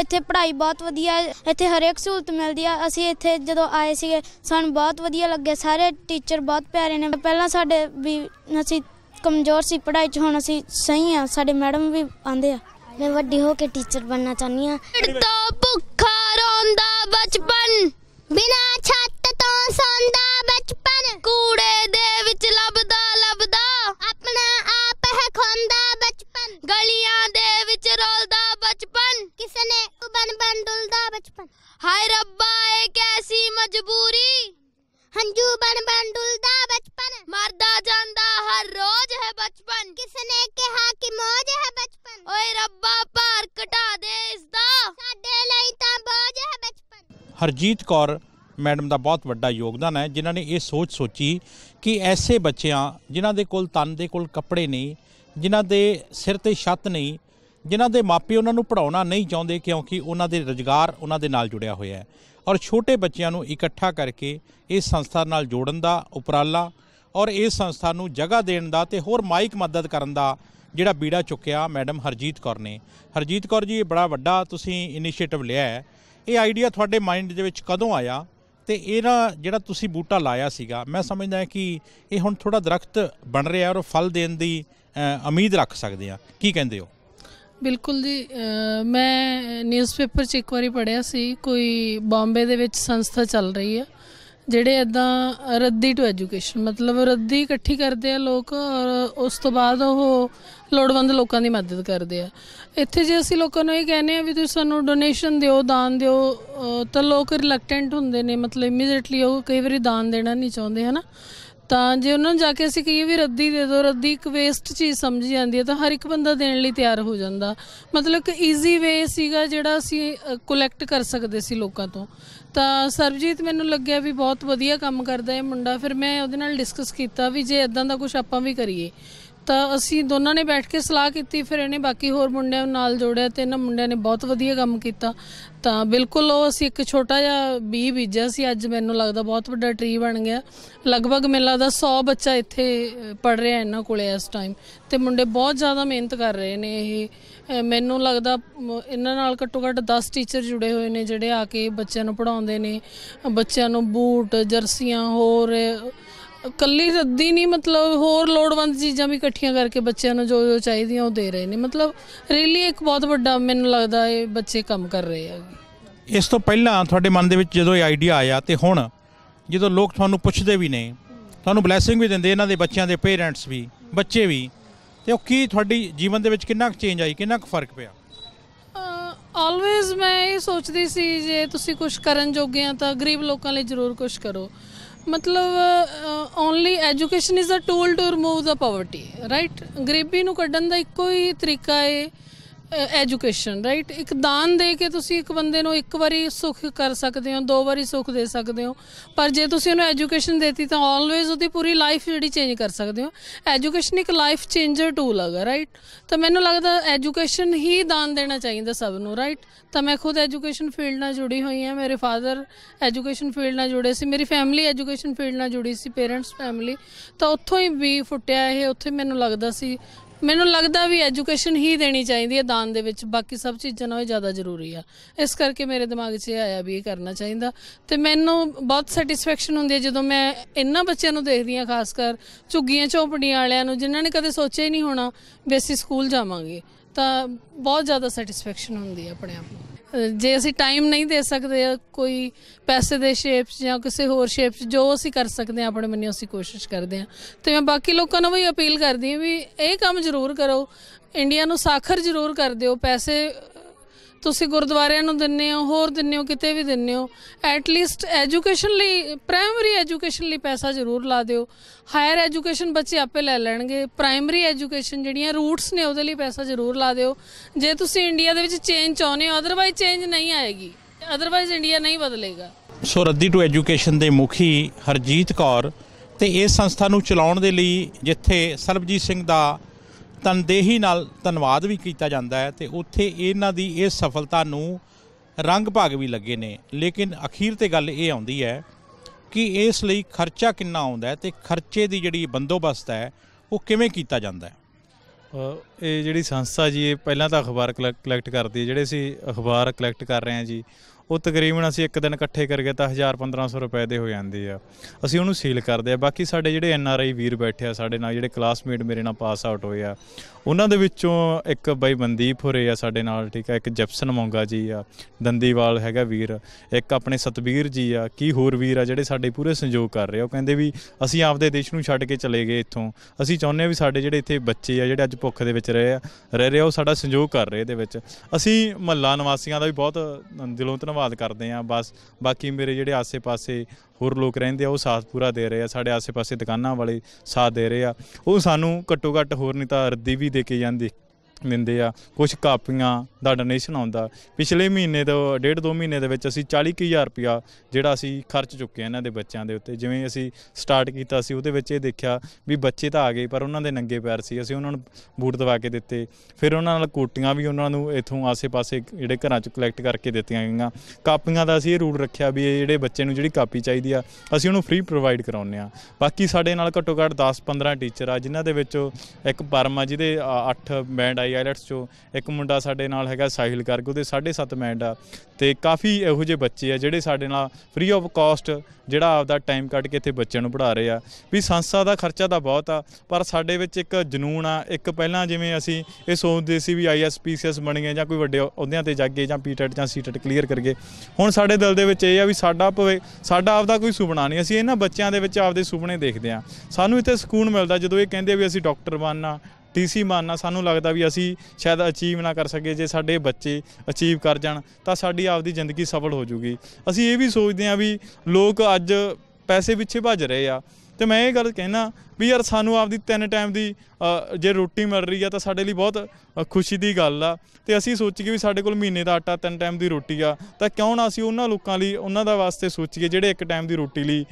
इत्थे पढ़ाई बहुत वधिया, इत्थे हर एक सहूलत मिलती है। असीं इत्थे जदों आए सीगे सानूं बहुत वधिया लगे, सारे टीचर बहुत प्यारे ने। पहलां साडे भी असीं कमजोर सी पढ़ाई च, हुण असीं सही आ। साडे मैडम भी आंदे आ। मैं वड्डी हो के टीचर बनना चाहनी आ। भुखा रोंदा बचपन, बिना छत तो सौंदा बचपन, कूड़े दे विच लभदा लभदा अपना आप है खोंदा बचपन, गलियां दे विच रोलदा बचपन, किसने बन बन डुलदा बचपन, हाय रब्बा ए कैसी मजबूरी, हंजू बन बन डुलदा बचपन, मरदा जांदा हर रोज है बचपन, किसने कहा कि मौज है बचपन, ओए रब्बा पार कटा दे इसदा, साडे लई तां बोझ है बचपन। हरजीत कौर मैडम का बहुत वड्डा योगदान है, जिन्होंने ये सोच सोची कि ऐसे बच्चियां जिन्हों के कोल तन दे कोल कपड़े नहीं, जिन्हों के सिर ते छत नहीं, जिन्हों के मापे उन्होंने पढ़ाउणा नहीं चाहते क्योंकि उन्होंने रोजगार उन्होंने नाल जुड़िया होया है, और छोटे बच्चियां नूं इकट्ठा करके इस संस्था नाल जोड़न दा उपराला और इस संस्था नूं जगह देण दा ते होर माइक मदद करन दा जिहड़ा बीड़ा चुक्या मैडम हरजीत कौर ने। हरजीत कौर जी, बड़ा वड्डा तुसीं इनिशिएटिव लिया है। ये आइडिया तुहाडे माइंड दे विच कदों आया ते इहदा जिहड़ा तुसीं बूटा लाया सीगा, मैं समझदा है कि ये हुण थोड़ा दरख्त बन रहा और फल देण दी उम्मीद रख सकदे आ, की कहिंदे हो? बिल्कुल जी। मैं न्यूज़पेपर 'च एक वारी पढ़िया सी, कोई बॉम्बे दे विच संस्था चल रही है जिहड़े इदां रद्दी टू एजुकेशन, मतलब रद्दी इकट्ठी करदे आ लोक और उस तो बाद ओह लोड़वंद लोकां दी मदद करदे आ। इत्थे जे असीं लोकां नूं इह कहने आ वी तुसीं सानूं डोनेशन दिओ, दान दिओ, तां लोक रिलैक्टेंट हुंदे ने, मतलब इमीडिएटली ओह कई वारी दान देना नहीं चाहुंदे, है ना। तां जे उन्हां नूं जाके असीं कहिए वी रद्दी दे दो, रद्दी इक वेस्ट चीज़ समझी जांदी है, तां हर इक बंदा देण लई तिआर हो जांदा। मतलब इक ईजी वे सीगा जिहड़ा असीं कलैक्ट कर सकदे सी लोकां तों। ਤਾਂ ਸਰਬਜੀਤ ਮੈਨੂੰ ਲੱਗਿਆ ਵੀ ਬਹੁਤ ਵਧੀਆ ਕੰਮ ਕਰਦਾ ਹੈ ਮੁੰਡਾ। ਫਿਰ ਮੈਂ ਉਹਦੇ ਨਾਲ ਡਿਸਕਸ ਕੀਤਾ ਵੀ ਜੇ ਇਦਾਂ ਦਾ ਕੁਝ ਆਪਾਂ ਵੀ ਕਰੀਏ, ਤਾਂ ਅਸੀਂ ਦੋਨਾਂ ਨੇ ਬੈਠ ਕੇ ਸਲਾਹ ਕੀਤੀ। ਫਿਰ ਇਹਨੇ ਬਾਕੀ ਹੋਰ ਮੁੰਡਿਆਂ ਨਾਲ ਜੋੜਿਆ ਤੇ ਇਹਨਾਂ ਮੁੰਡਿਆਂ ਨੇ ਬਹੁਤ ਵਧੀਆ ਕੰਮ ਕੀਤਾ। ਤਾਂ ਬਿਲਕੁਲ ਉਹ ਅਸੀਂ ਇੱਕ ਛੋਟਾ ਜਿਹਾ ਬੀ ਬੀਜਿਆ ਸੀ, ਅੱਜ ਮੈਨੂੰ ਲੱਗਦਾ ਬਹੁਤ ਵੱਡਾ ਟਰੀ ਬਣ ਗਿਆ। ਲਗਭਗ ਮੈਨੂੰ ਲੱਗਦਾ 100 ਬੱਚਾ ਇੱਥੇ ਪੜ੍ਹ ਰਿਹਾ ਇਹਨਾਂ ਕੋਲੇ ਇਸ ਟਾਈਮ, ਤੇ ਮੁੰਡੇ ਬਹੁਤ ਜ਼ਿਆਦਾ ਮਿਹਨਤ ਕਰ ਰਹੇ ਨੇ। ਇਹ ਮੈਨੂੰ ਲੱਗਦਾ ਇਹਨਾਂ ਨਾਲ ਘੱਟੋ ਘੱਟ 10 ਟੀਚਰ ਜੁੜੇ ਹੋਏ ਨੇ ਜਿਹੜੇ ਆ ਕੇ ਬੱਚਿਆਂ ਨੂੰ ਪੜ੍ਹਾਉਂਦੇ ਨੇ, ਬੱਚਿਆਂ ਨੂੰ ਬੂਟ, ਜਰਸੀਆਂ, ਹੋਰ ਕੱਲੀ ਰੱਦੀ ਨਹੀਂ, ਮਤਲਬ ਹੋਰ ਲੋੜਵੰਦ ਚੀਜ਼ਾਂ ਵੀ ਇਕੱਠੀਆਂ ਕਰਕੇ ਬੱਚਿਆਂ ਨੂੰ ਜੋ ਜੋ ਚਾਹੀਦੀਆਂ ਉਹ ਦੇ ਰਹੇ ਨੇ। ਮਤਲਬ ਰੀਲੀ ਇੱਕ ਬਹੁਤ ਵੱਡਾ ਮੈਨੂੰ ਲੱਗਦਾ ਇਹ ਬੱਚੇ ਕੰਮ ਕਰ ਰਹੇ ਆ। ਇਸ ਤੋਂ ਪਹਿਲਾਂ ਤੁਹਾਡੇ ਮਨ ਦੇ ਵਿੱਚ ਜਦੋਂ ਇਹ ਆਈਡੀਆ ਆਇਆ ਤੇ ਹੁਣ ਜਦੋਂ ਲੋਕ ਤੁਹਾਨੂੰ ਪੁੱਛਦੇ ਵੀ ਨੇ, ਤੁਹਾਨੂੰ ਬਲੈਸਿੰਗ ਵੀ ਦਿੰਦੇ ਇਹਨਾਂ ਦੇ ਬੱਚਿਆਂ ਦੇ ਪੇਰੈਂਟਸ ਵੀ, ਬੱਚੇ ਵੀ, ਤੇ ਉਹ ਕੀ ਤੁਹਾਡੀ ਜੀਵਨ ਦੇ ਵਿੱਚ ਕਿੰਨਾ ਕੁ ਚੇਂਜ ਆਈ, ਕਿੰਨਾ ਕੁ ਫਰਕ ਪਿਆ? ਆਲਵੇਜ਼ ਮੈਂ ਇਹ ਸੋਚਦੀ ਸੀ ਜੇ ਤੁਸੀਂ ਕੁਝ ਕਰਨ ਜੋਗੇ ਆ ਤਾਂ ਗਰੀਬ ਲੋਕਾਂ ਲਈ ਜ਼ਰੂਰ ਕੁਝ ਕਰੋ। मतलब only education is a tool to remove the poverty, right. गरीबी नूं कड्ढण दा इक्को ही तरीका है एजुकेशन, राइट। एक दान दे के तुसीं एक बंदे नूं एक वारी सुख कर सकते हो, दो वारी सुख दे सकते हो, पर जे तुसीं उहनूं एजुकेशन देती तां ऑलवेज उसकी पूरी लाइफ जिहड़ी चेंज कर सकते हो। एजुकेशन एक लाइफ चेंजर टूल है, राइट। तो मैनूं लगदा एजुकेशन ही दान देना चाहिए सब नूं, राइट। तो मैं खुद एजुकेशन फील्ड नाल जुड़ी हुई हैं, मेरे फादर एजुकेशन फील्ड नाल जुड़े सी, मेरी फैमिली एजुकेशन फील्ड नाल जुड़ी सी, पेरेंट्स फैमिली, तो उत्थों ही भी फुटिया ये। उत्थे मैनूं लगदा भी एजुकेशन ही देनी चाहिए है दान दे विच, बाकी सब चीज़ां नालों ज़्यादा जरूरी है। इस करके मेरे दिमाग 'च आया भी ये करना चाहिए। तो मैनूं बहुत सैटिस्फैक्शन हुंदी है जदों मैं इन्हां बच्चियां नूं देखदी हां, खासकर झुग्गियां झोंपड़ियां वालियां नूं जिन्हां ने कदे सोचिया ही नहीं होना भी असीं स्कूल जावांगे, तो बहुत ज़्यादा सैटिस्फैक्शन हुंदी है अपने आप। जे असी टाइम नहीं दे सकते कोई पैसे दे शेप या किसी होर शेप जो असी कर सकते हैं अपने मनी असी कोशिश करते हैं। तो मैं बाकी लोगों को भी अपील करती हूँ भी ये काम जरूर करो, इंडिया नू साखर जरूर कर दो, पैसे तुसी गुरुद्वारे नू दिंदे हो, होर दिंदे हो, किते भी दिंदे हो, एटलीस्ट एजुकेशन लिए प्राइमरी एजुकेशन लिए पैसा जरूर ला दिओ। हायर एजुकेशन बच्चे आपे ले लैणगे, प्राइमरी एजुकेशन जिहड़ियां रूट्स ने उहदे लिए पैसा जरूर ला दिओ जे तुसी इंडिया दे विच चेंज चाहुंदे हो, अदरवाइज चेंज नहीं आएगी, अदरवाइज इंडिया नहीं बदलेगा। सो रद्दी टू एजुकेशन दे मुखी हरजीत कौर ते इस संस्था नू चलाउण दे लई जिथे सरबजीत सिंह दा तनदेही नाल धन्नवाद भी किया जाता है तो उत्थे इन्हां दी इस सफलता नूं रंग भाग भी लगे ने, लेकिन अखीर ते गल ये आउंदी है कि इस लई खर्चा कितना आउंदा है ते खर्चे दी जिहड़ी बंदोबस्त है वो किवें कीता जांदा है। ये जिहड़ी संस्था जी पहलां तां अखबार कलैक्ट करदी है, जिहड़े असीं अखबार कलैक्ट कर रहे हैं जी वो तकरीबन असीं एक दिन इकट्ठे करके तो 1000-1500 रुपए दे हो जाते हैं, असीं उन्होंने सील करते हैं। बाकी साढ़े जिहड़े NRI वीर बैठे आ साढ़े नाल, जिहड़े क्लासमेट मेरे नाल पास आउट होए आ उन्हां दे विच्चों एक बाई मंदीप हो रहे आ साढ़े नाल, ठीक है, एक जपसन मौंगा जी आ दंदीवाल हैगा वीर, एक अपने सतबीर जी आ की होर वीर आ जिहड़े साढ़े पूरे सहयोग कर रहे आ। वो कहिंदे भी असीं आपदे देश नूं छड्ड के चले गए इत्थों, असीं चाहुंदे भी साढ़े जिहड़े इत्थे बच्चे आ जिहड़े अज्ज भुख दे विच रह रहे आ, वो साडा सहयोग कर रहे इहदे विच। असीं महल्ला निवासियां दा भी बहुत दिलों ਧੰਨਵਾਦ ਕਰਦੇ ਹਾਂ। ਬਸ ਬਾਕੀ ਮੇਰੇ ਜਿਹੜੇ ਆਸੇ ਪਾਸੇ ਹੋਰ ਲੋਕ ਰਹਿੰਦੇ ਆ ਉਹ ਸਾਥ ਪੂਰਾ ਦੇ ਰਹੇ ਆ, ਸਾਡੇ ਆਸੇ ਪਾਸੇ ਦੁਕਾਨਾਂ ਵਾਲੇ ਸਾਥ ਦੇ ਰਹੇ ਆ, ਉਹ ਸਾਨੂੰ ਘੱਟੋ ਘੱਟ ਹੋਰ ਨਹੀਂ ਤਾਂ ਰੱਦੀ ਵੀ ਦੇ ਕੇ ਜਾਂਦੇ ਦਿੰਦੇ ਆ, ਕੁਝ ਕਾਪੀਆਂ ਦਾ ਡੋਨੇਸ਼ਨ ਆਉਂਦਾ। ਪਿਛਲੇ ਮਹੀਨੇ ਤੋਂ 1.5-2 ਮਹੀਨੇ ਦੇ ਵਿੱਚ ਅਸੀਂ 40,000 ਰੁਪਇਆ ਜਿਹੜਾ ਅਸੀਂ ਖਰਚ ਚੁੱਕੇ ਆ ਇਹਨਾਂ ਦੇ ਬੱਚਿਆਂ ਦੇ ਉੱਤੇ। ਜਿਵੇਂ ਅਸੀਂ ਸਟਾਰਟ ਕੀਤਾ ਸੀ ਉਹਦੇ ਵਿੱਚ ਇਹ ਦੇਖਿਆ ਵੀ ਬੱਚੇ ਤਾਂ ਆ ਗਏ ਪਰ ਉਹਨਾਂ ਦੇ ਨੰਗੇ ਪੈਰ ਸੀ, ਅਸੀਂ ਉਹਨਾਂ ਨੂੰ ਬੂਟ ਦਵਾ ਕੇ ਦਿੱਤੇ, ਫਿਰ ਉਹਨਾਂ ਨਾਲ ਕੋਟੀਆਂ ਵੀ ਉਹਨਾਂ ਨੂੰ ਇੱਥੋਂ ਆਸੇ-ਪਾਸੇ ਜਿਹੜੇ ਘਰਾਂ 'ਚ ਕਲੈਕਟ ਕਰਕੇ ਦਿੱਤੀਆਂ ਗਈਆਂ। ਕਾਪੀਆਂ ਦਾ ਅਸੀਂ ਇਹ ਰੂਲ ਰੱਖਿਆ ਵੀ ਇਹ ਜਿਹੜੇ ਬੱਚੇ ਨੂੰ ਜਿਹੜੀ ਕਾਪੀ ਚਾਹੀਦੀ ਆ ਅਸੀਂ ਉਹਨੂੰ ਫ੍ਰੀ ਪ੍ਰੋਵਾਈਡ ਕਰਾਉਂਦੇ ਹਾਂ। ਬਾਕੀ ਸਾਡੇ ਨਾਲ ਘੱਟੋ-ਘੱਟ 10-15 ਟੀਚਰ ਆ ਜਿਨ੍ਹਾਂ ਦੇ ਵਿੱਚੋਂ ਇੱਕ ਪਰਮਾ ਜਿਹਦੇ 8 ਬੈਂਡ ਆਈ ਆਈਲੈਟਸ 'ਚੋਂ, ਇੱਕ ਮੁੰਡਾ ਸਾਡੇ ਨਾਲ ਹੈਗਾ ਸਾਹਿਲ ਕਰਕੇ ਉਹਦੇ 7.5 ਬੈਂਡ ਆ, ਅਤੇ ਕਾਫੀ ਇਹੋ ਜਿਹੇ ਬੱਚੇ ਆ ਜਿਹੜੇ ਸਾਡੇ ਨਾਲ ਫਰੀ ਆਫ ਕਾਸਟ ਜਿਹੜਾ ਆਪਦਾ ਟਾਈਮ ਕੱਢ ਕੇ ਇੱਥੇ ਬੱਚਿਆਂ ਨੂੰ ਪੜ੍ਹਾ ਰਹੇ ਆ। ਵੀ ਸੰਸਥਾ ਦਾ ਖਰਚਾ ਤਾਂ ਬਹੁਤ ਆ ਪਰ ਸਾਡੇ ਵਿੱਚ ਇੱਕ ਜਨੂੰਨ ਆ। ਇੱਕ ਪਹਿਲਾਂ ਜਿਵੇਂ ਅਸੀਂ ਇਹ ਸੋਚਦੇ ਸੀ ਵੀ IS PCS ਬਣੀਏ ਜਾਂ ਕੋਈ ਵੱਡੇ ਅਹੁਦਿਆਂ 'ਤੇ ਜਾਗੇ ਜਾਂ PTET ਜਾਂ CTET ਕਲੀਅਰ ਕਰੀਏ, ਹੁਣ ਸਾਡੇ ਦਿਲ ਦੇ ਵਿੱਚ ਇਹ ਆ ਵੀ ਸਾਡਾ ਆਪਦਾ ਕੋਈ ਸੁਪਨਾ ਨਹੀਂ, ਅਸੀਂ ਇਹਨਾਂ ਬੱਚਿਆਂ ਦੇ ਵਿੱਚ ਆਪਦੇ ਸੁਪਨੇ ਦੇਖਦੇ ਹਾਂ। ਸਾਨੂੰ ਇੱਥੇ ਸਕੂਨ ਮਿਲਦਾ ਜਦੋਂ ਇਹ ਕਹਿੰਦੇ ਵੀ ਅਸੀਂ ਡਾਕਟਰ ਬਣਨਾ, TC ਮਾਨਣਾ, ਸਾਨੂੰ ਲੱਗਦਾ ਵੀ ਅਸੀਂ ਸ਼ਾਇਦ ਅਚੀਵ ਨਾ ਕਰ ਸਕੀਏ, ਜੇ ਸਾਡੇ ਬੱਚੇ ਅਚੀਵ ਕਰ ਜਾਣ ਤਾਂ ਸਾਡੀ ਆਪਦੀ ਜ਼ਿੰਦਗੀ ਸਫਲ ਹੋ ਜੂਗੀ। ਅਸੀਂ ਇਹ ਵੀ ਸੋਚਦੇ ਹਾਂ ਵੀ ਲੋਕ ਅੱਜ ਪੈਸੇ ਪਿੱਛੇ ਭੱਜ ਰਹੇ ਆ, ਤੇ ਮੈਂ ਇਹ ਗੱਲ ਕਹਿਣਾ ਵੀ ਯਾਰ ਸਾਨੂੰ ਆਪਦੀ 3 ਟਾਈਮ ਦੀ ਜੇ ਰੋਟੀ ਮਿਲ ਰਹੀ ਆ ਤਾਂ ਸਾਡੇ ਲਈ ਬਹੁਤ ਖੁਸ਼ੀ ਦੀ ਗੱਲ ਆ। ਤੇ ਅਸੀਂ ਸੋਚੀਏ ਵੀ ਸਾਡੇ ਕੋਲ ਮਹੀਨੇ ਦਾ ਆਟਾ, 3 ਟਾਈਮ ਦੀ ਰੋਟੀ ਆ, ਤਾਂ ਕਿਉਂ ਨਾ ਅਸੀਂ ਉਹਨਾਂ ਲੋਕਾਂ ਲਈ ਉਹਨਾਂ ਦਾ ਵਾਸਤੇ ਸੋਚੀਏ ਜਿਹੜੇ 1 ਟਾਈਮ ਦੀ ਰੋਟੀ ਲਈ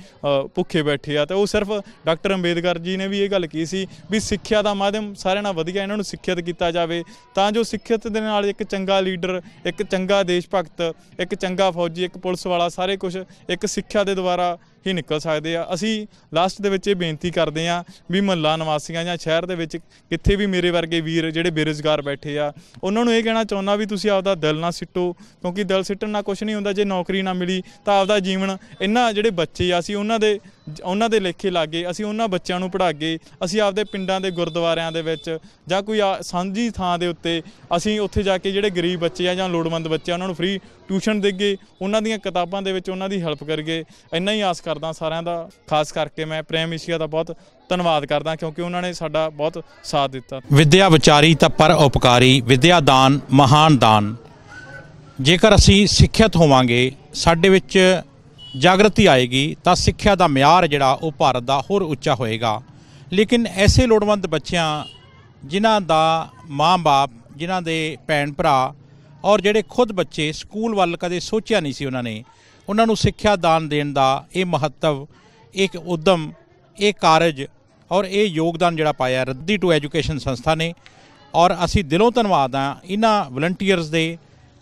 ਭੁੱਖੇ ਬੈਠੇ ਆ। ਤਾਂ ਉਹ ਸਿਰਫ ਡਾਕਟਰ ਅੰਬੇਦਕਰ ਜੀ ਨੇ ਵੀ ਇਹ ਗੱਲ ਕਹੀ ਸੀ ਵੀ ਸਿੱਖਿਆ ਦਾ ਮਾਧਿਅਮ ਸਾਰਿਆਂ ਨਾਲ ਵਧੀਆ ਇਹਨਾਂ ਨੂੰ ਸਿੱਖਿਅਤ ਕੀਤਾ ਜਾਵੇ ਤਾਂ ਜੋ ਸਿੱਖਿਅਤ ਦੇ ਨਾਲ ਇੱਕ ਚੰਗਾ ਲੀਡਰ, ਇੱਕ ਚੰਗਾ ਦੇਸ਼ ਭਗਤ, ਇੱਕ ਚੰਗਾ ਫੌਜੀ, ਇੱਕ ਪੁਲਿਸ ਵਾਲਾ, ਸਾਰੇ ਕੁਛ ਇੱਕ ਸਿੱਖਿਆ ਦੇ ਦੁਆਰਾ ਹੀ ਨਿਕਲ ਸਕਦੇ ਆ। ਅਸੀਂ ਲਾਸਟ ਦੇ ਵਿੱਚ ਇਹ ਬੇਨਤੀ ਕਰਦੇ ਹਾਂ ਵੀ ਮਹੱਲਾ ਨਿਵਾਸੀਆਂ ਜਾਂ ਸ਼ਹਿਰ ਦੇ ਵਿੱਚ ਕਿੱਥੇ ਵੀ ਮੇਰੇ ਵਰਗੇ ਵੀਰ ਜਿਹੜੇ ਬੇਰੁਜ਼ਗਾਰ ਬੈਠੇ ਆ ਉਹਨਾਂ ਨੂੰ ਇਹ ਕਹਿਣਾ ਚਾਹੁੰਦਾ ਵੀ ਤੁਸੀਂ ਆਪਦਾ ਦਿਲ ਨਾ ਸਿੱਟੋ, ਕਿਉਂਕਿ ਦਿਲ ਸਿੱਟਣ ਨਾਲ ਕੁਛ ਨਹੀਂ ਹੁੰਦਾ। ਜੇ ਨੌਕਰੀ ਨਾ ਮਿਲੀ ਤਾਂ ਆਪਦਾ ਜੀਵਨ ਇਹਨਾਂ ਜਿਹੜੇ ਬੱਚੇ ਆ ਅਸੀਂ ਉਹਨਾਂ ਦੇ ਲੇਖੇ ਲਾਗੇ, ਅਸੀਂ ਉਹਨਾਂ ਬੱਚਿਆਂ ਨੂੰ ਪੜ੍ਹਾਗੇ, ਅਸੀਂ ਆਪਦੇ ਪਿੰਡਾਂ ਦੇ ਗੁਰਦੁਆਰਿਆਂ ਦੇ ਵਿੱਚ ਜਾਂ ਕੋਈ ਸਾਂਝੀ ਥਾਂ ਦੇ ਉੱਤੇ ਅਸੀਂ ਉੱਥੇ ਜਾ ਕੇ ਜਿਹੜੇ ਗਰੀਬ ਬੱਚੇ ਆ ਜਾਂ ਲੋੜਵੰਦ ਬੱਚੇ ਆ ਉਹਨਾਂ ਨੂੰ ਫ੍ਰੀ ਟਿਊਸ਼ਨ ਦੇਗੇ, ਉਹਨਾਂ ਦੀਆਂ ਕਿਤਾਬਾਂ ਦੇ ਵਿੱਚ ਉਹਨਾਂ ਦੀ ਹੈਲਪ ਕਰੀਏ। ਇੰਨਾ ਹੀ ਆਸ ਕਰਦਾ ਸਾਰਿਆਂ ਦਾ, ਖਾਸ ਕਰਕੇ ਮੈਂ ਪ੍ਰਾਈਮ ਏਸ਼ੀਆ ਦਾ ਬਹੁਤ ਧੰਨਵਾਦ ਕਰਦਾ ਕਿਉਂਕਿ ਉਹਨਾਂ ਨੇ ਸਾਡਾ ਬਹੁਤ ਸਾਥ ਦਿੱਤਾ। ਵਿੱਦਿਆ ਵਿਚਾਰੀ ਤਾਂ ਪਰ ਉਪਕਾਰੀ, ਵਿੱਦਿਆ ਦਾਨ ਮਹਾਨ ਦਾਨ। ਜੇਕਰ ਅਸੀਂ ਸਿੱਖਿਅਤ ਹੋਵਾਂਗੇ, ਸਾਡੇ ਵਿੱਚ ਜਾਗਰਤੀ ਆਏਗੀ ਤਾਂ ਸਿੱਖਿਆ ਦਾ ਮਿਆਰ ਜਿਹੜਾ ਉਹ ਭਾਰਤ ਦਾ ਹੋਰ ਉੱਚਾ ਹੋਏਗਾ। ਲੇਕਿਨ ਐਸੇ ਲੋੜਵੰਦ ਬੱਚਿਆਂ ਜਿਨ੍ਹਾਂ ਦਾ ਮਾਂ-ਬਾਪ, ਜਿਨ੍ਹਾਂ ਦੇ ਭੈਣ ਭਰਾ ਔਰ ਜਿਹੜੇ ਖੁਦ ਬੱਚੇ ਸਕੂਲ ਵੱਲ ਕਦੇ ਸੋਚਿਆ ਨਹੀਂ ਸੀ ਉਹਨਾਂ ਨੇ, ਉਹਨਾਂ ਨੂੰ ਸਿੱਖਿਆ ਦਾਨ ਦੇਣ ਦਾ ਇਹ ਮਹੱਤਵ, ਇੱਕ ਉਦਮ, ਇਹ ਕਾਰਜ ਔਰ ਇਹ ਯੋਗਦਾਨ ਜਿਹੜਾ ਪਾਇਆ ਰੱਦੀ ਟੂ ਐਜੂਕੇਸ਼ਨ ਸੰਸਥਾ ਨੇ। ਔਰ ਅਸੀਂ ਦਿਲੋਂ ਧੰਨਵਾਦ ਹਾਂ ਇਹਨਾਂ ਵਲੰਟੀਅਰਸ ਦੇ,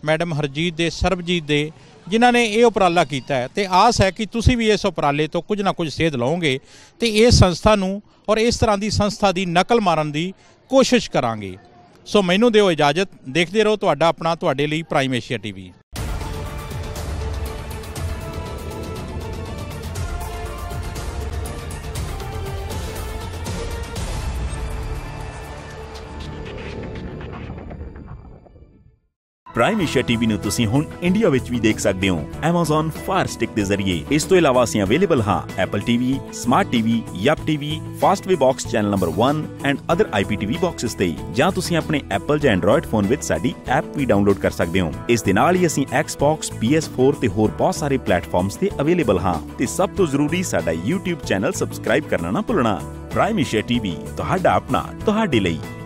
ਮੈਡਮ ਹਰਜੀਤ ਦੇ, ਸਰਬਜੀਤ ਦੇ, ਜਿਨ੍ਹਾਂ ਨੇ ਇਹ ਉਪਰਾਲਾ ਕੀਤਾ ਹੈ। ਤੇ ਆਸ ਹੈ ਕਿ ਤੁਸੀਂ ਵੀ ਇਸ ਉਪਰਾਲੇ ਤੋਂ ਕੁਝ ਨਾ ਕੁਝ ਸੇਧ ਲਓਗੇ ਤੇ ਇਸ ਸੰਸਥਾ ਨੂੰ ਔਰ ਇਸ ਤਰ੍ਹਾਂ ਦੀ ਸੰਸਥਾ ਦੀ ਨਕਲ ਮਾਰਨ ਦੀ ਕੋਸ਼ਿਸ਼ ਕਰਾਂਗੇ। ਸੋ ਮੈਨੂੰ ਦਿਓ ਇਜਾਜ਼ਤ, ਦੇਖਦੇ ਰਹੋ ਤੁਹਾਡਾ ਆਪਣਾ, ਤੁਹਾਡੇ ਲਈ Prime Asia TV। Prime Asia TV ਨੂੰ ਤੁਸੀਂ ਹੁਣ ਇੰਡੀਆ ਵਿੱਚ ਵੀ ਦੇਖ ਸਕਦੇ ਹੋ Amazon Fire Stick ਦੇ ਜ਼ਰੀਏ। ਇਸ ਤੋਂ ਇਲਾਵਾ ਅਸੀਂ ਅਵੇਲੇਬਲ ਹਾਂ Apple TV, Smart TV, YUPP TV, Fastweb Box channel number 1 and other IPTV boxes ਤੇ, ਜਾਂ ਤੁਸੀਂ ਆਪਣੇ Apple ਜਾਂ Android ਫੋਨ ਵਿੱਚ ਸਾਡੀ ਐਪ ਵੀ ਡਾਊਨਲੋਡ ਕਰ ਸਕਦੇ ਹੋ। ਇਸ ਦੇ ਨਾਲ ਹੀ ਅਸੀਂ Xbox, PS4 ਤੇ ਹੋਰ ਬਹੁਤ ਸਾਰੇ ਪਲੇਟਫਾਰਮਸ ਤੇ ਅਵੇਲੇਬਲ ਹਾਂ ਤੇ ਸਭ ਤੋਂ ਜ਼ਰੂਰੀ ਸਾਡਾ YouTube ਚੈਨਲ ਸਬਸਕ੍ਰਾਈਬ ਕਰਨਾ ਨਾ ਭੁੱਲਣਾ। प्राइम एशिया टीवी तुहाडा अपना तुहाडे लई।